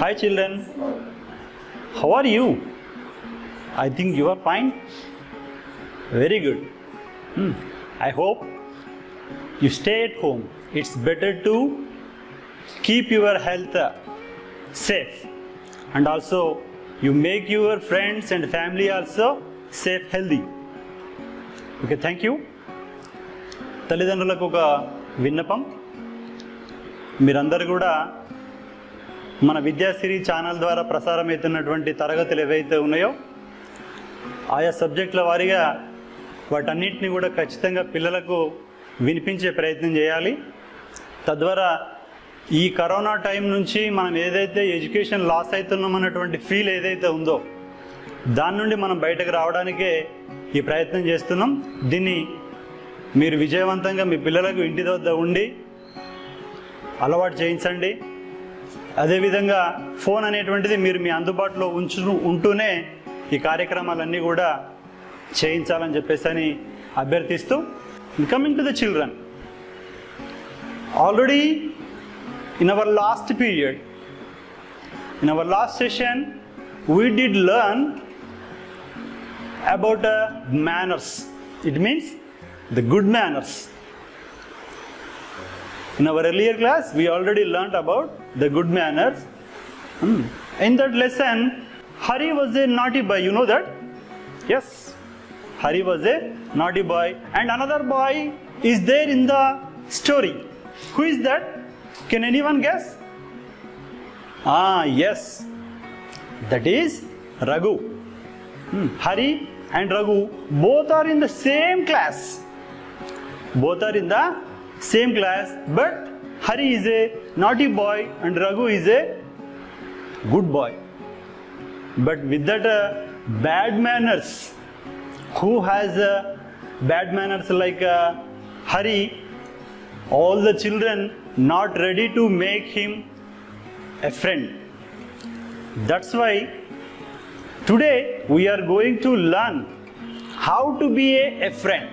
Hi children, how are you? I think you are fine. Very good. I hope you stay at home. It's better to keep your health safe, and also you make your friends and family also safe, healthy. Okay, thank you. తల్లిదండ్రులకు ఒక విన్నపం, మీరందరూ కూడా మన విద్యాసిరి channel ద్వారా ప్రసారం అవుతున్నటువంటి తరగతులు ఏవైతే ఉన్నాయో ఆయా సబ్జెక్టుల వారీగా వాటన్నిటిని కూడా ఖచ్చితంగా పిల్లలకు వినిపించే ప్రయత్నం చేయాలి. తద్వారా ఈ కరోనా టైం నుంచి మనం ఏదైతే ఎడ్యుకేషన్ లాస్ అవుతున్నాం అన్నటువంటి ఫీల్ ఏదైతే ఉందో దాని నుండి మనం బయటకు రావడానికే ఈ ప్రయత్నం చేస్తున్నాం. దీన్ని మీరు విజయవంతంగా మీ పిల్లలకు ఇంటి వద్ద ఉండి అలవాటు చేయించండి. అదేవిధంగా ఫోన్ అనేటువంటిది మీరు మీ అందుబాటులో ఉంటూనే ఈ కార్యక్రమాలన్నీ కూడా చేయించాలని చెప్పేసి అని అభ్యర్థిస్తూ, coming to the children, already in our last session we did learn about manners. It means the good manners. In our earlier class we already learnt about the good manners. In that lesson, Hari was a naughty boy, you know that? Yes, Hari was a naughty boy, and another boy is there in the story. Who is that? Can anyone guess? Yes, that is Raghu. Hari and Raghu both are in the same class. Both are in the same class, but Hari is a naughty boy and Raghu is a good boy. But with that bad manners, who has bad manners like Hari, all the children not ready to make him a friend. That's why today we are going to learn how to be a friend,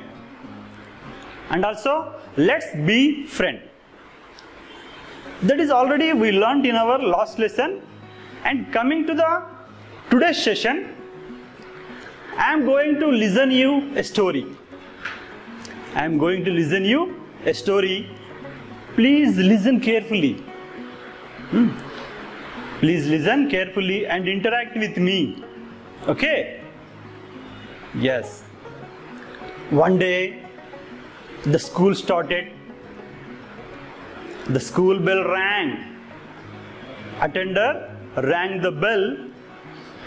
and also let's be friend. That is already we learnt in our last lesson. And coming to the today's session, I am going to listen you a story. I am going to listen you a story. Please listen carefully. Please listen carefully and interact with me. Okay? Yes. One day the school started. The school bell rang. Attender rang the bell,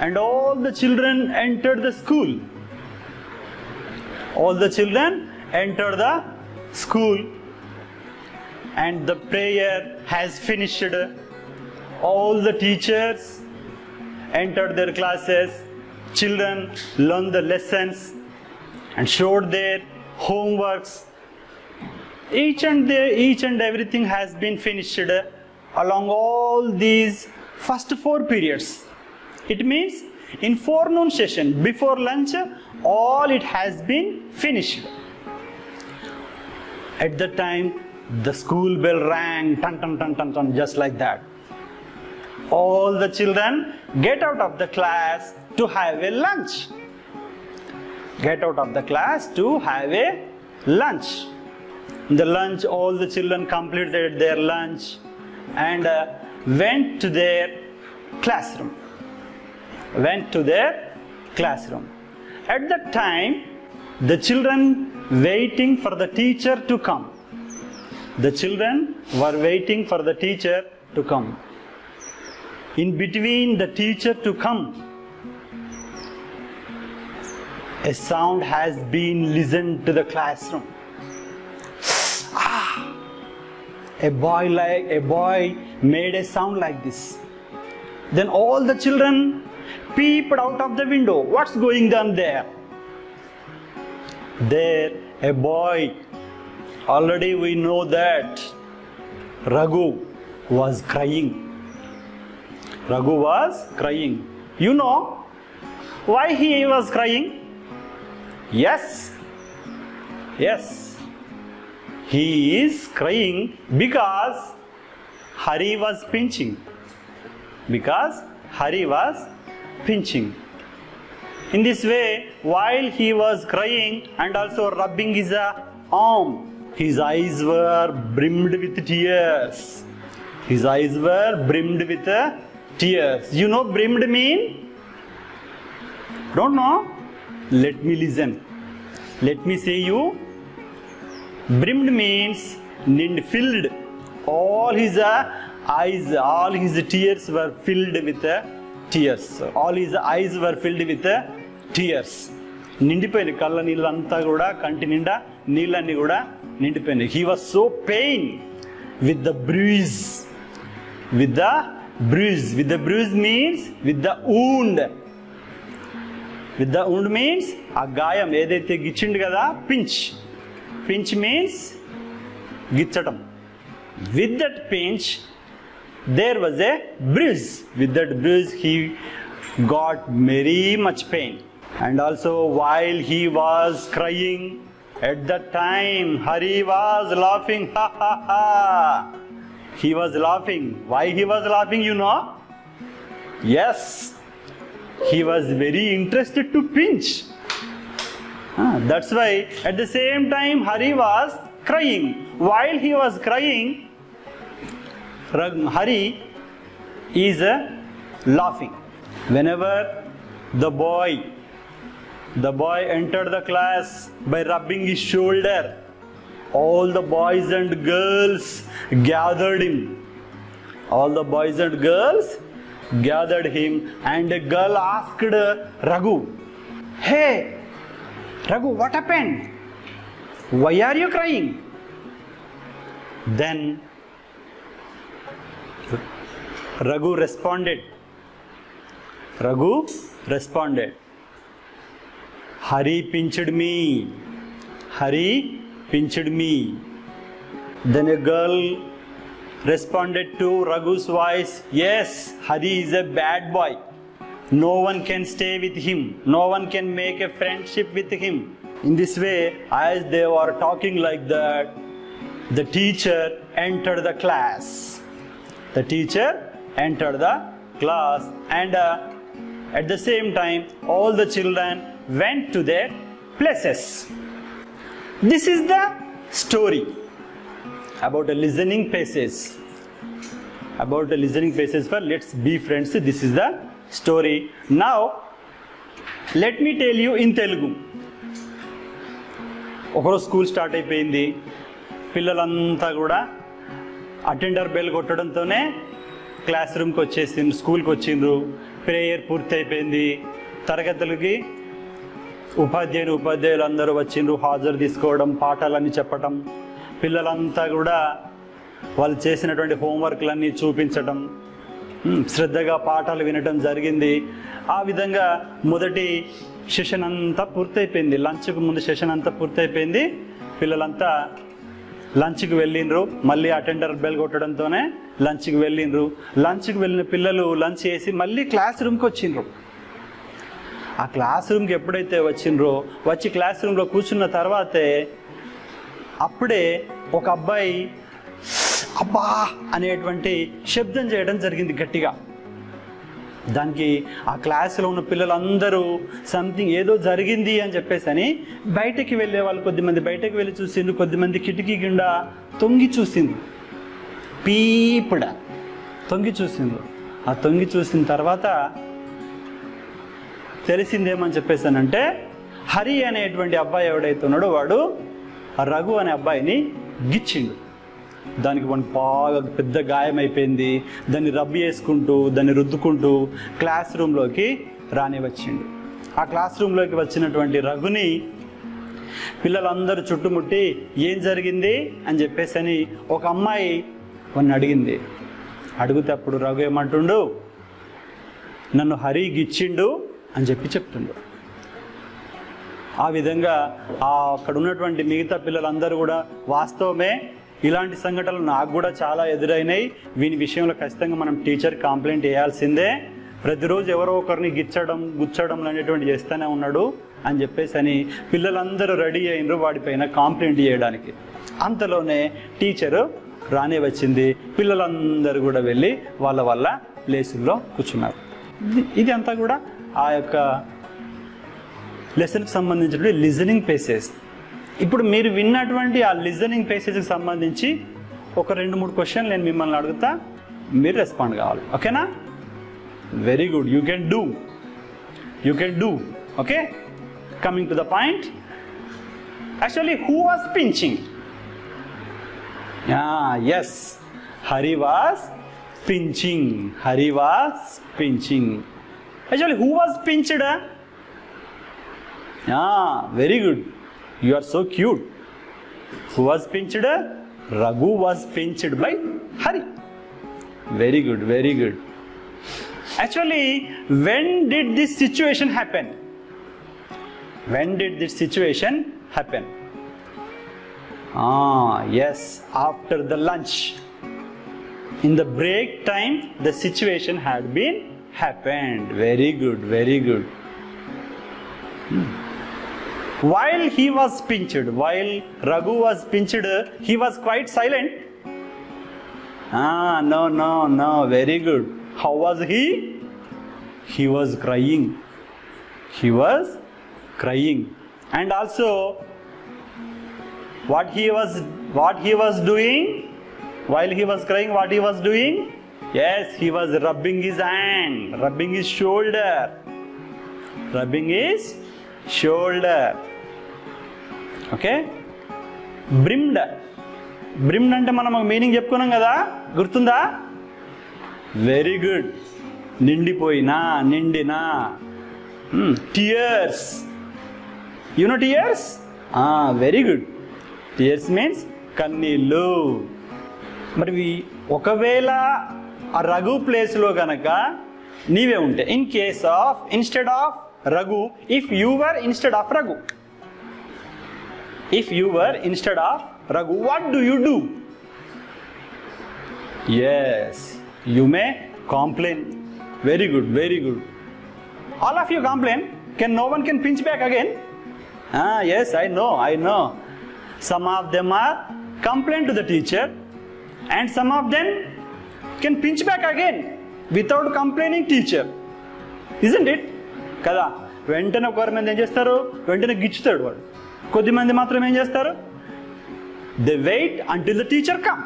and all the children entered the school. All the children entered the school, and the prayer has finished. All the teachers entered their classes. Children learned the lessons and showed their homeworks. Each and everything has been finished along all these first four periods. It means in forenoon session, before lunch, all it has been finished. At that time, the school bell rang, tan tan tan tan tan, just like that. All the children get out of the class to have a lunch. Get out of the class to have a lunch. The lunch, all the children completed their lunch and went to their classroom. Went to their classroom. At that time, the children waiting for the teacher to come. The children were waiting for the teacher to come. In between the teacher to come, a sound has been listened to the classroom. A boy made a sound like this. Then all the children peeped out of the window. What's going on there? There, a boy. Already we know that Raghu was crying. Raghu was crying. You know why he was crying? Yes. He is crying because Hari was pinching. Because Hari was pinching. In this way, while he was crying and also rubbing his arm, his eyes were brimmed with tears. His eyes were brimmed with tears. You know brimmed mean? Don't know? Let me listen. Let me say you. Brimmed means filled. All his eyes, all his tears were filled with tears. All his eyes were filled with tears. Nindipoyina kalla neela anta kuda kanti ninda neelanni kuda nindipoyina. He was so pained with the bruise. With the bruise. With the bruise means with the wound. With the wound means a gayam edaithe gichindi kada pinch. Pinch means gichatam. With that pinch, there was a bruise. With that bruise, he got very much pain. And also, while he was crying, at that time, Hari was laughing. Ha ha ha! He was laughing. Why he was laughing, you know? Yes, he was very interested to pinch. That's why, at the same time, Hari was crying. While he was crying, Hari is laughing. Whenever the boy entered the class by rubbing his shoulder, all the boys and girls gathered him. All the boys and girls gathered him, and a girl asked Raghu, "Hey, Raghu, what happened? Why are you crying?" Then Raghu responded, Hari pinched me. Then a girl responded to Raghu's voice, "Yes, Hari is a bad boy. No one can stay with him. No one can make a friendship with him." In this way, as they were talking like that, the teacher entered the class. The teacher entered the class, and at the same time all the children went to their places. This is the story about a listening passage. About a listening passage for Let's Be Friends. This is the story. Now let me tell you in Telugu. Okaro school start ayipindi. Pillalanta kuda attender bell kottadantone class రూమ్కి వచ్చేసింది, స్కూల్కి వచ్చిండ్రు, prayer పూర్తి అయిపోయింది, తరగతులకి ఉపాధ్యాయులు అందరూ వచ్చిండ్రు, హాజరు తీసుకోవడం, పాఠాలన్నీ చెప్పటం, పిల్లలంతా కూడా వాళ్ళు చేసినటువంటి హోంవర్క్లన్నీ చూపించటం, శ్రద్ధగా పాఠాలు వినటం జరిగింది. ఆ విధంగా మొదటి సెషన్ అంతా పూర్తయిపోయింది, లంచ్కి ముందు సెషన్ అంతా పూర్తయిపోయింది, పిల్లలంతా లంచ్కి వెళ్ళిండ్రు, మళ్ళీ అటెండర్ బెల్ కొట్టడంతోనే లంచ్కి వెళ్ళిండ్రు. లంచ్కి వెళ్ళిన పిల్లలు లంచ్ చేసి మళ్ళీ క్లాస్ రూమ్కి వచ్చిండ్రు. ఆ క్లాస్ రూమ్కి ఎప్పుడైతే వచ్చిండ్రో, వచ్చి క్లాస్ రూమ్లో కూర్చున్న తర్వాతే అప్పుడే ఒక అబ్బాయి అబ్బా అనేటువంటి శబ్దం చేయడం జరిగింది గట్టిగా. దానికి ఆ క్లాసులో ఉన్న పిల్లలందరూ సంథింగ్ ఏదో జరిగింది అని చెప్పేసి అని బయటకి వెళ్ళే వాళ్ళు కొద్దిమంది బయటకు వెళ్ళి చూసిండ్రు, కొద్దిమంది కిటికీ గుండా తొంగి చూసిండ్రు, పీపుడ తొంగి చూసిండ్రు. ఆ తొంగి చూసిన తర్వాత తెలిసిందేమని చెప్పేసానంటే హరి అనేటువంటి అబ్బాయి ఎవడైతే ఉన్నాడో వాడు రఘు అనే అబ్బాయిని గిచ్చిండు. దానికి వాడికి బాగా పెద్ద గాయం అయిపోయింది. దాన్ని రబ్ చేసుకుంటూ, దాన్ని రుద్దుకుంటూ క్లాస్ రూమ్లోకి రానివచ్చిండు. ఆ క్లాస్ రూమ్లోకి వచ్చినటువంటి రఘుని పిల్లలందరూ చుట్టుముట్టి ఏం జరిగింది అని చెప్పేసి అని ఒక అమ్మాయి వాడిని అడిగింది. అడిగితే అప్పుడు రఘు ఏమంటుండు, నన్ను హరి గిచ్చిండు అని చెప్తుండు. ఆ విధంగా అక్కడ ఉన్నటువంటి మిగతా పిల్లలందరూ కూడా వాస్తవమే, ఇలాంటి సంఘటనలు నాకు కూడా చాలా ఎదురైనాయి, వీని విషయంలో ఖచ్చితంగా మనం టీచర్ కంప్లైంట్ చేయాల్సిందే, ప్రతిరోజు ఎవరో ఒకరిని గిచ్చడం గుచ్చడం అనేటువంటి చేస్తూనే ఉన్నాడు అని చెప్పేసి అని పిల్లలందరూ రెడీ అయినరు వాడిపైన కాంప్లైంట్ చేయడానికి. ఆ అంతలోనే టీచర్ రానే వచ్చింది. పిల్లలందరూ కూడా వెళ్ళి వాళ్ళ వాళ్ళ ప్లేసుల్లో కూర్చున్నారు. ఇది అంతా కూడా ఆ యొక్క లెసన్కి సంబంధించినటువంటి లిజనింగ్ పేసేజ్. ఇప్పుడు మీరు విన్నటువంటి ఆ లిజనింగ్ పేసేజ్కి సంబంధించి ఒక 2-3 క్వశ్చన్ నేను మిమ్మల్ని అడుగుతా, మీరు రెస్పాండ్ కావాలి, ఓకేనా? Very good, you can do okay. Coming to the point, actually who was pinching? Yes, Hari was pinching. Actually who was pinched? Very good, you are so cute. Who was pinched? Raghu was pinched by Hari. Very good. Actually when did this situation happen? Yes, after the lunch. In the break time, the situation had been happened. Very good. While he was pinched, while Raghu was pinched, he was quite silent. No, very good. How was he? He was crying. And also what he was doing while he was crying, what he was doing? Yes, he was rubbing his hand, rubbing his shoulder. Okay, brimmed ante manam meaning cheptunnam kada, gurtunda? Very good, nindina. Tears, you know tears? Very good. Tears means kannillu. Mari okavela aa Raghu place lo ganaka neeve unte, in case of, instead of Raghu, if you were instead of Raghu, what do you do? Yes, you may complain. Very good. All of you complain. No one can pinch back again. Yes, I know. Some of them are complain to the teacher, and some of them can pinch back again without complaining teacher. Isn't it? Kada ventana government em chestaru, ventana gichutadu vaadu. Koddi mandi maatrame em chestaru? They wait until the teacher come.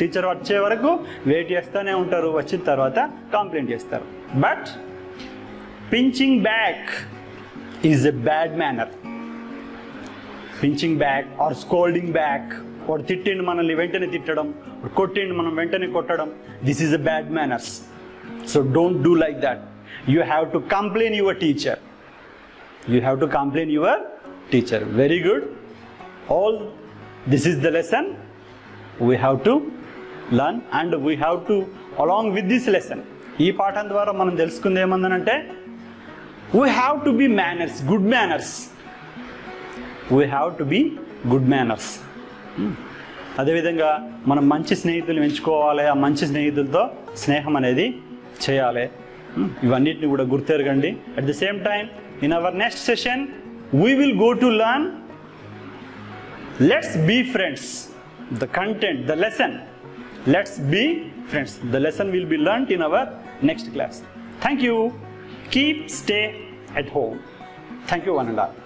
Teacher vache varaku wait chestane untaru, vachin tarvata complaint chestaru. But pinching back is a bad manner. Pinching back or scolding back or తిట్టిండు మనల్ని వెంటనే తిట్టడం, కొట్టిండు మనం వెంటనే కొట్టడం, this is a bad manners. So don't do like that. You have to complain your teacher. Very good. All this is the lesson we have to learn, and we have to, along with this lesson, ఈ పాఠం ద్వారా మనం తెలుసుకుంది ఏమందనంటే, we have to be manners, good manners. అదేవిధంగా మనం మంచి స్నేహితులు ఎంచుకోవాలి, ఆ మంచి స్నేహితులతో స్నేహం అనేది చేయాలి. ఇవన్నిటిని కూడా గుర్తెరగండి. At the same time in our next session we will go to learn let's be friends, the content, the lesson let's be friends. The lesson will be learned in our next class. Thank you. Keep stay at home. Thank you one and all.